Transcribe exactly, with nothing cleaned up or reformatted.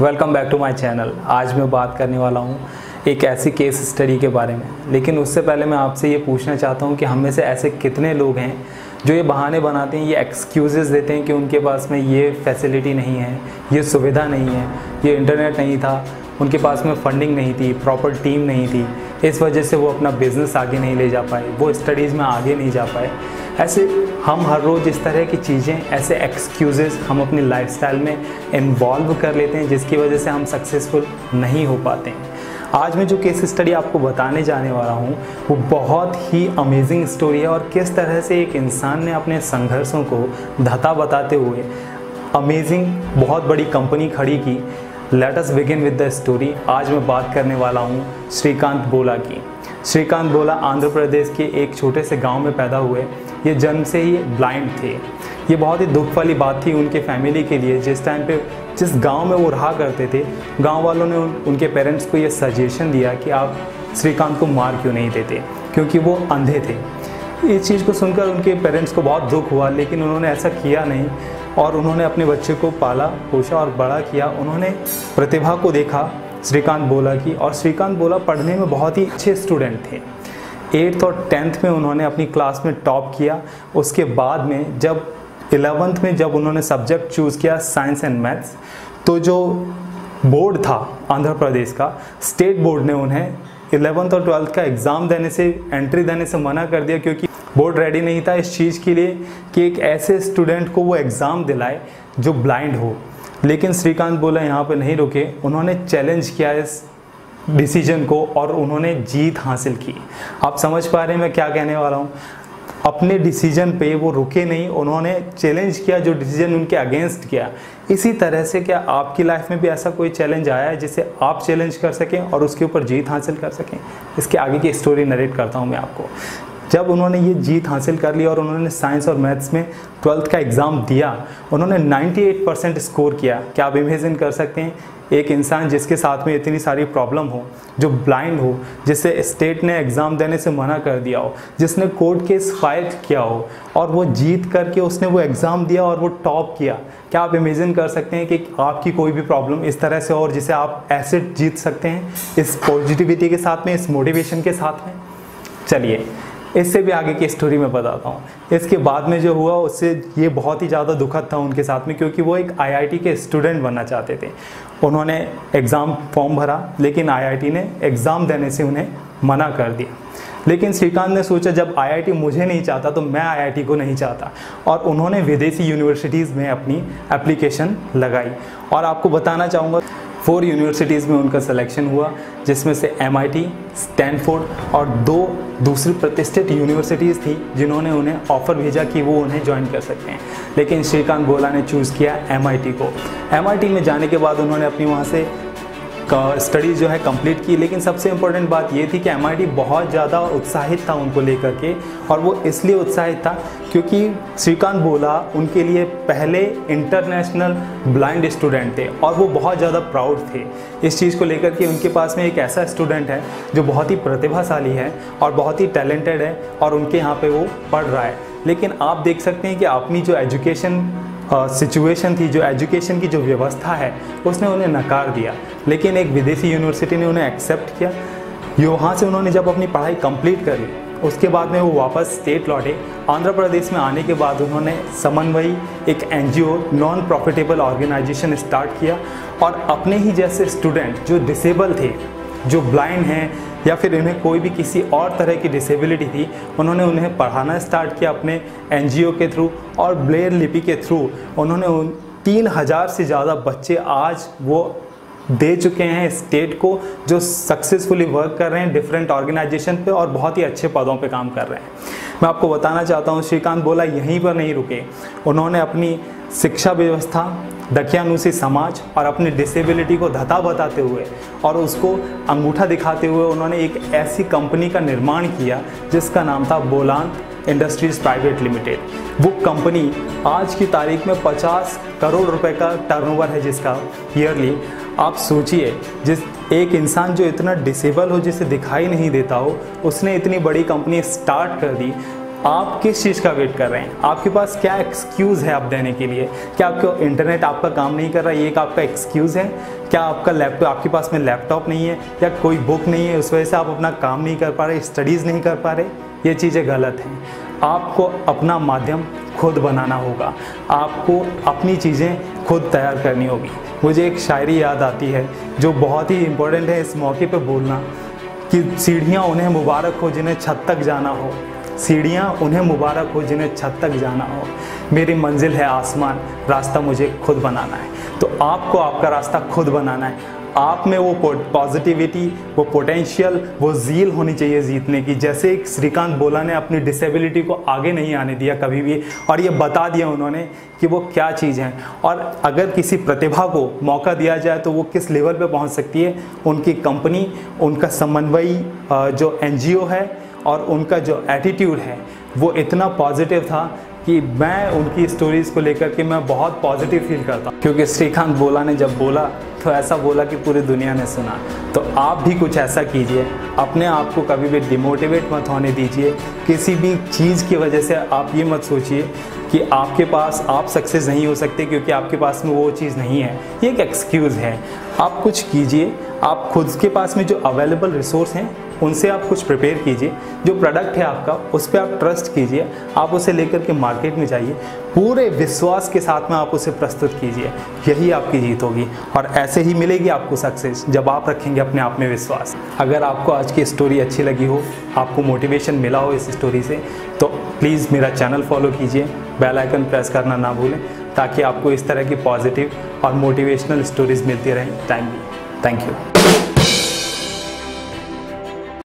Welcome back to my channel. आज मैं बात करने वाला हूँ एक ऐसी केस स्टडी के बारे में, लेकिन उससे पहले मैं आपसे ये पूछना चाहता हूँ कि हम में से ऐसे कितने लोग हैं जो ये बहाने बनाते हैं, ये एक्सक्यूजेस देते हैं कि उनके पास में ये फैसिलिटी नहीं है, ये सुविधा नहीं है, ये इंटरनेट नहीं था, उनके पास में फंडिंग नहीं थी, प्रॉपर टीम नहीं थी, इस वजह से वो अपना बिज़नेस आगे नहीं ले जा पाए, वो स्टडीज़ में आगे नहीं जा पाए। ऐसे हम हर रोज़ इस तरह की चीज़ें, ऐसे एक्सक्यूज़ेस हम अपनी लाइफस्टाइल में इन्वॉल्व कर लेते हैं, जिसकी वजह से हम सक्सेसफुल नहीं हो पाते हैं। आज मैं जो केस स्टडी आपको बताने जाने वाला हूँ वो बहुत ही अमेजिंग स्टोरी है, और किस तरह से एक इंसान ने अपने संघर्षों को धता बताते हुए अमेजिंग बहुत बड़ी कंपनी खड़ी की। Let us begin with the story. आज मैं बात करने वाला हूँ श्रीकांत बोला की। श्रीकांत बोला आंध्र प्रदेश के एक छोटे से गांव में पैदा हुए। ये जन्म से ही ब्लाइंड थे। ये बहुत ही दुख वाली बात थी उनके फैमिली के लिए। जिस टाइम पे जिस गांव में वो रहा करते थे, गांव वालों ने उन, उनके पेरेंट्स को ये सजेशन दिया कि आप श्रीकांत को मार क्यों नहीं देते, क्योंकि वो अंधे थे। इस चीज़ को सुनकर उनके पेरेंट्स को बहुत दुख हुआ, लेकिन उन्होंने ऐसा किया नहीं और उन्होंने अपने बच्चे को पाला पोषा और बड़ा किया। उन्होंने प्रतिभा को देखा श्रीकांत बोला की, और श्रीकांत बोला पढ़ने में बहुत ही अच्छे स्टूडेंट थे। एट्थ और टेंथ में उन्होंने अपनी क्लास में टॉप किया। उसके बाद में जब इलेवेंथ में जब उन्होंने सब्जेक्ट चूज़ किया साइंस एंड मैथ्स, तो जो बोर्ड था आंध्र प्रदेश का, स्टेट बोर्ड ने उन्हें इलेवेंथ और ट्वेल्थ का एग्ज़ाम देने से, एंट्री देने से मना कर दिया, क्योंकि बोर्ड रेडी नहीं था इस चीज़ के लिए कि एक ऐसे स्टूडेंट को वो एग्ज़ाम दिलाए जो ब्लाइंड हो। लेकिन श्रीकांत बोला यहाँ पर नहीं रुके, उन्होंने चैलेंज किया इस डिसीजन को और उन्होंने जीत हासिल की। आप समझ पा रहे हैं मैं क्या कहने वाला हूँ। अपने डिसीजन पे वो रुके नहीं, उन्होंने चैलेंज किया जो डिसीजन उनके अगेंस्ट किया। इसी तरह से क्या आपकी लाइफ में भी ऐसा कोई चैलेंज आया है जिसे आप चैलेंज कर सकें और उसके ऊपर जीत हासिल कर सकें? इसके आगे की स्टोरी नरेट करता हूँ मैं आपको। जब उन्होंने ये जीत हासिल कर ली और उन्होंने साइंस और मैथ्स में ट्वेल्थ का एग्ज़ाम दिया, उन्होंने अट्ठानवे परसेंट स्कोर किया। क्या आप इमेजिन कर सकते हैं, एक इंसान जिसके साथ में इतनी सारी प्रॉब्लम हो, जो ब्लाइंड हो, जिसे स्टेट ने एग्ज़ाम देने से मना कर दिया हो, जिसने कोर्ट केस फाइल किया हो, और वो जीत करके उसने वो एग्ज़ाम दिया और वो टॉप किया। क्या आप इमेजिन कर सकते हैं कि आपकी कोई भी प्रॉब्लम इस तरह से हो और जिसे आप ऐसे जीत सकते हैं, इस पॉजिटिविटी के साथ में, इस मोटिवेशन के साथ में? चलिए इससे भी आगे की स्टोरी मैं बताता हूँ। इसके बाद में जो हुआ उससे ये बहुत ही ज़्यादा दुखद था उनके साथ में, क्योंकि वो एक आईआईटी के स्टूडेंट बनना चाहते थे। उन्होंने एग्ज़ाम फॉर्म भरा, लेकिन आईआईटी ने एग्ज़ाम देने से उन्हें मना कर दिया। लेकिन श्रीकांत ने सोचा जब आईआईटी मुझे नहीं चाहता तो मैं आईआईटी को नहीं चाहता, और उन्होंने विदेशी यूनिवर्सिटीज़ में अपनी एप्लीकेशन लगाई। और आपको बताना चाहूँगा फोर यूनिवर्सिटीज़ में उनका सिलेक्शन हुआ, जिसमें से एमआईटी, स्टैनफोर्ड और दो दूसरी प्रतिष्ठित यूनिवर्सिटीज़ थी जिन्होंने उन्हें ऑफ़र भेजा कि वो उन्हें ज्वाइन कर सकते हैं। लेकिन श्रीकांत बोला ने चूज़ किया एमआईटी को। एमआईटी में जाने के बाद उन्होंने अपनी वहाँ से स्टडीज़ जो है कंप्लीट की। लेकिन सबसे इम्पोर्टेंट बात ये थी कि एमआईटी बहुत ज़्यादा उत्साहित था उनको लेकर के, और वो इसलिए उत्साहित था क्योंकि श्रीकांत बोला उनके लिए पहले इंटरनेशनल ब्लाइंड स्टूडेंट थे, और वो बहुत ज़्यादा प्राउड थे इस चीज़ को लेकर के। उनके पास में एक ऐसा स्टूडेंट है जो बहुत ही प्रतिभाशाली है और बहुत ही टैलेंटेड है, और उनके यहाँ पर वो पढ़ रहा है। लेकिन आप देख सकते हैं कि अपनी जो एजुकेशन सिचुएशन uh, थी, जो एजुकेशन की जो व्यवस्था है, उसने उन्हें नकार दिया। लेकिन एक विदेशी यूनिवर्सिटी ने उन्हें एक्सेप्ट किया। यहाँ से उन्होंने जब अपनी पढ़ाई कंप्लीट कर ली, उसके बाद में वो वापस स्टेट लौटे। आंध्र प्रदेश में आने के बाद उन्होंने समन्वय, एक NGO, non profitable organisation start किया, और अपने ही जैसे स्टूडेंट जो डिसेबल थे, जो ब्लाइंड हैं, या फिर उन्हें कोई भी किसी और तरह की डिसेबिलिटी थी, उन्होंने उन्हें पढ़ाना स्टार्ट किया अपने एनजीओ के थ्रू और ब्लेयर लिपि के थ्रू। उन्होंने उन तीन हज़ार से ज़्यादा बच्चे आज वो दे चुके हैं स्टेट को, जो सक्सेसफुली वर्क कर रहे हैं डिफरेंट ऑर्गेनाइजेशन पे और बहुत ही अच्छे पदों पे काम कर रहे हैं। मैं आपको बताना चाहता हूँ श्रीकांत बोला यहीं पर नहीं रुके। उन्होंने अपनी शिक्षा व्यवस्था, दकियानूसी समाज और अपनी डिसेबिलिटी को धता बताते हुए और उसको अंगूठा दिखाते हुए उन्होंने एक ऐसी कंपनी का निर्माण किया जिसका नाम था बोलांट इंडस्ट्रीज़ प्राइवेट लिमिटेड। वो कंपनी आज की तारीख में पचास करोड़ रुपए का टर्नओवर है जिसका ईयरली। आप सोचिए, जिस एक इंसान जो इतना डिसेबल हो, जिसे दिखाई नहीं देता हो, उसने इतनी बड़ी कंपनी स्टार्ट कर दी। आप किस चीज़ का वेट कर रहे हैं? आपके पास क्या एक्सक्यूज़ है आप देने के लिए? क्या आपका इंटरनेट आपका काम नहीं कर रहा है, ये एक आपका एक्सक्यूज़ है? क्या आपका लैपटॉप, आपके पास में लैपटॉप नहीं है या कोई बुक नहीं है, उस वजह से आप अपना काम नहीं कर पा रहे, स्टडीज़ नहीं कर पा रहे? ये चीज़ें गलत हैं। आपको अपना माध्यम खुद बनाना होगा, आपको अपनी चीज़ें खुद तैयार करनी होगी। मुझे एक शायरी याद आती है जो बहुत ही इम्पोर्टेंट है इस मौके पर बोलना, कि सीढ़ियाँ उन्हें मुबारक हो जिन्हें छत तक जाना हो, सीढ़ियाँ उन्हें मुबारक हो जिन्हें छत तक जाना हो, मेरी मंजिल है आसमान, रास्ता मुझे खुद बनाना है। तो आपको आपका रास्ता खुद बनाना है। आप में वो पॉजिटिविटी, वो पोटेंशियल, वो जील होनी चाहिए जीतने की। जैसे एक श्रीकांत बोला ने अपनी डिसेबिलिटी को आगे नहीं आने दिया कभी भी, और ये बता दिया उन्होंने कि वो क्या चीज़ है और अगर किसी प्रतिभा को मौका दिया जाए तो वो किस लेवल पे पहुंच सकती है। उनकी कंपनी, उनका समन्वयी जो एन जी ओ है और उनका जो एटीट्यूड है वो इतना पॉजिटिव था कि मैं उनकी स्टोरीज़ को लेकर के मैं बहुत पॉजिटिव फील करता हूँ, क्योंकि श्रीकांत बोला ने जब बोला तो ऐसा बोला कि पूरी दुनिया ने सुना। तो आप भी कुछ ऐसा कीजिए, अपने आप को कभी भी डिमोटिवेट मत होने दीजिए किसी भी चीज़ की वजह से। आप ये मत सोचिए कि आपके पास आप सक्सेस नहीं हो सकते क्योंकि आपके पास में वो चीज़ नहीं है, ये एक एक्सक्यूज़ है। आप कुछ कीजिए, आप खुद के पास में जो अवेलेबल रिसोर्स हैं उनसे आप कुछ प्रिपेयर कीजिए। जो प्रोडक्ट है आपका उस पर आप ट्रस्ट कीजिए, आप उसे लेकर के मार्केट में जाइए, पूरे विश्वास के साथ में आप उसे प्रस्तुत कीजिए। यही आपकी जीत होगी और ऐसे ही मिलेगी आपको सक्सेस, जब आप रखेंगे अपने आप में विश्वास। अगर आपको आज की स्टोरी अच्छी लगी हो, आपको मोटिवेशन मिला हो इस स्टोरी से, तो प्लीज़ मेरा चैनल फॉलो कीजिए, बेल आइकन प्रेस करना ना भूलें, ताकि आपको इस तरह की पॉजिटिव और मोटिवेशनल स्टोरीज़ मिलती रहें टाइमली। Thank you.